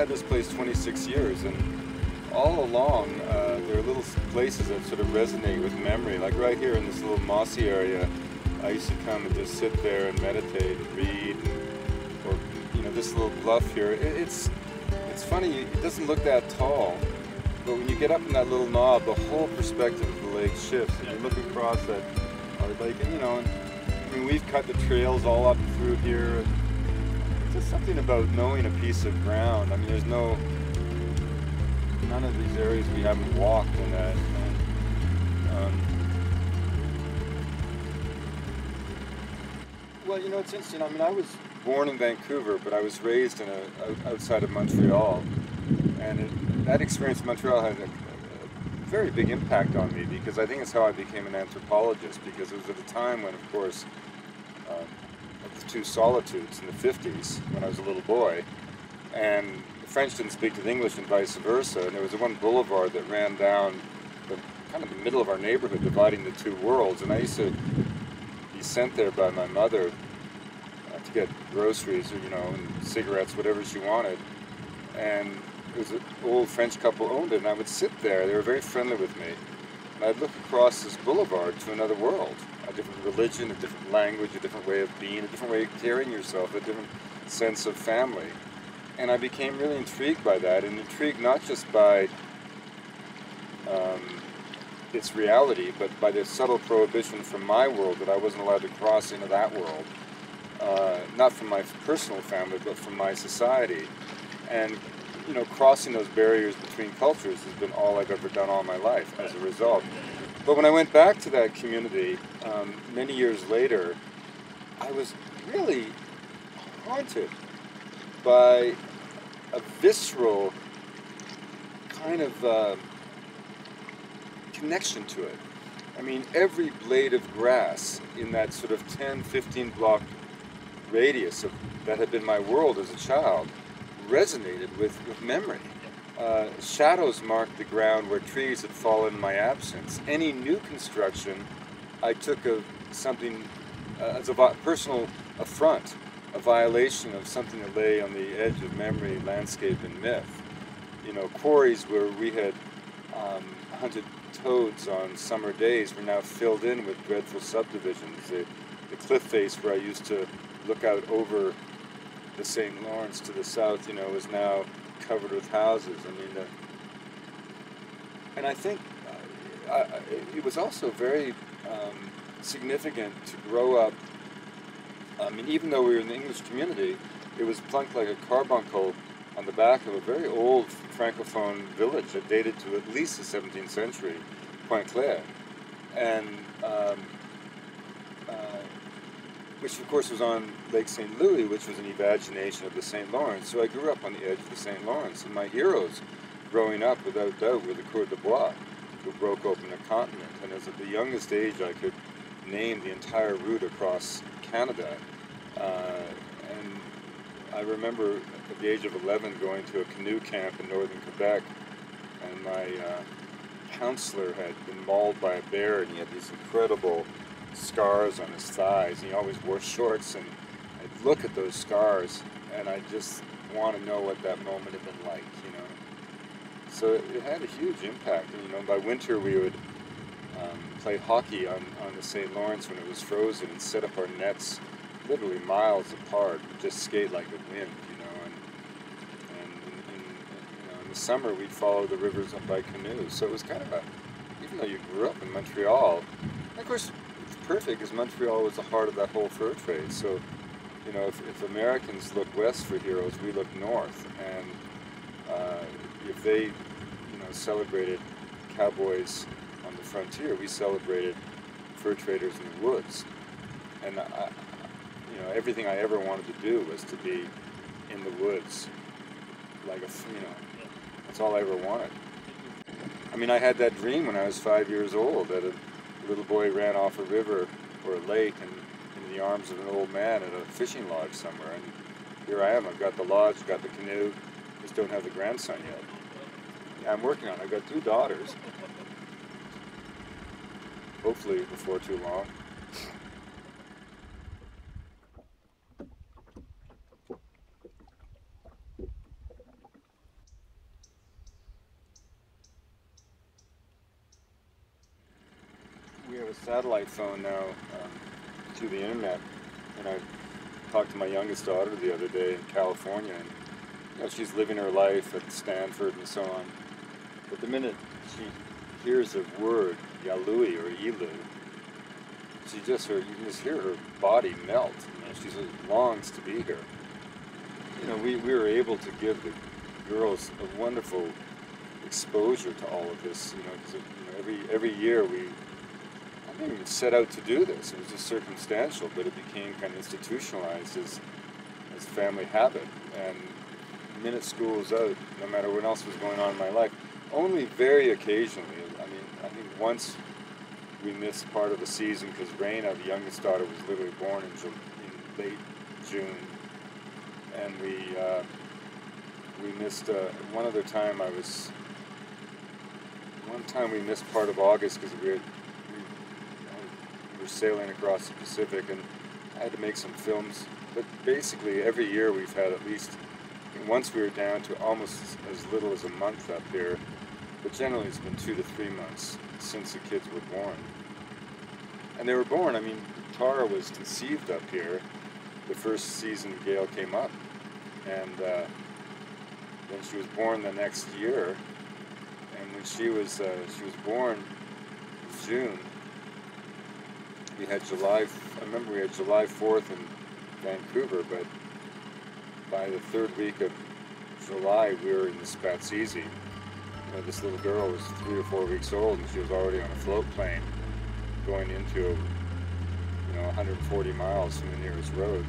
had this place 26 years, and all along there are little places that sort of resonate with memory. Like right here in this little mossy area, I used to come and just sit there and meditate, read, or you know, this little bluff here. It's funny, it doesn't look that tall, but when you get up in that little knob, the whole perspective of the lake shifts, and you look across that lake, and you know, I mean, we've cut the trails all up through here. And just something about knowing a piece of ground. I mean, there's no, none of these areas we haven't walked in that. Well, you know, it's interesting. I mean, I was born in Vancouver, but I was raised in outside of Montreal, and that experience in Montreal had a very big impact on me, because I think it's how I became an anthropologist, because it was at a time when, of course, the two solitudes in the 50s, when I was a little boy, and the French didn't speak to the English and vice versa, and there was one boulevard that ran down the, kind of the middle of our neighborhood, dividing the two worlds, and I used to be sent there by my mother to get groceries, or, you know, and cigarettes, whatever she wanted, and it was an old French couple owned it, and I would sit there. They were very friendly with me, and I'd look across this boulevard to another world. A different religion, a different language, a different way of being, a different way of carrying yourself, a different sense of family. And I became really intrigued by that, and intrigued not just by its reality, but by the subtle prohibition from my world that I wasn't allowed to cross into that world. Not from my personal family, but from my society. And, you know, crossing those barriers between cultures has been all I've ever done all my life as a result. But when I went back to that community many years later, I was really haunted by a visceral kind of connection to it. I mean, every blade of grass in that sort of 10, 15 block radius of, that had been my world as a child resonated with memory. Shadows marked the ground where trees had fallen in my absence. Any new construction I took of something as a personal affront, a violation of something that lay on the edge of memory, landscape, and myth. You know, quarries where we had hunted toads on summer days were now filled in with dreadful subdivisions. The cliff face where I used to look out over the St. Lawrence to the south, you know, is now covered with houses. I mean, and I think it was also very significant to grow up. I mean, even though we were in the English community, it was plunked like a carbuncle on the back of a very old Francophone village that dated to at least the 17th century, Point Claire, and which of course was on Lake St. Louis, which was an evagination of the St. Lawrence. So I grew up on the edge of the St. Lawrence, and my heroes growing up, without doubt, were the Coureurs de Bois, who broke open a continent. And as at the youngest age, I could name the entire route across Canada. And I remember at the age of 11 going to a canoe camp in northern Quebec, and my counselor had been mauled by a bear, and he had these incredible scars on his thighs, and he always wore shorts, and I'd look at those scars and I just want to know what that moment had been like, you know. So it had a huge impact, and you know, by winter we would play hockey on the St. Lawrence when it was frozen, and set up our nets literally miles apart. We'd just skate like the wind, you know, and in the summer we'd follow the rivers up by canoe. So it was kind of a, even though you grew up in Montreal, of course, perfect, because Montreal was the heart of that whole fur trade. So, you know, if Americans look west for heroes, we look north. And if they, you know, celebrated cowboys on the frontier, we celebrated fur traders in the woods. And, you know, everything I ever wanted to do was to be in the woods. Like, you know, that's all I ever wanted. I mean, I had that dream when I was 5 years old that a little boy ran off a river or a lake and in the arms of an old man at a fishing lodge somewhere, and here I am. I've got the lodge, I've got the canoe, just don't have the grandson yet. Yeah, I'm working on it. I've got two daughters. Hopefully before too long. a satellite phone now to the internet. And I talked to my youngest daughter the other day in California, and you know, she's living her life at Stanford and so on. But the minute she hears a word, Ealue or Ealue, she just you can just hear her body melt. You know, she just longs to be here. You know, we were able to give the girls a wonderful exposure to all of this. You know, cause, you know, every year I didn't even set out to do this. It was just circumstantial, but it became kind of institutionalized as family habit. And the minute school was out, no matter what else was going on in my life, only very occasionally. I mean, I think once we missed part of the season because Raina, the youngest daughter, was literally born in late June, and we missed one other time. One time we missed part of August because we were sailing across the Pacific, and I had to make some films. But basically, every year we've had at least. Once we were down to almost as little as a month up here, but generally it's been 2 to 3 months since the kids were born. And they were born, I mean, Tara was conceived up here the first season Gail came up, and then she was born the next year. And when she was born in June, I remember we had July 4th in Vancouver, but by the third week of July, we were in the Spatsizi. You know, this little girl was 3 or 4 weeks old, and she was already on a float plane going into, you know, 140 miles from the nearest road.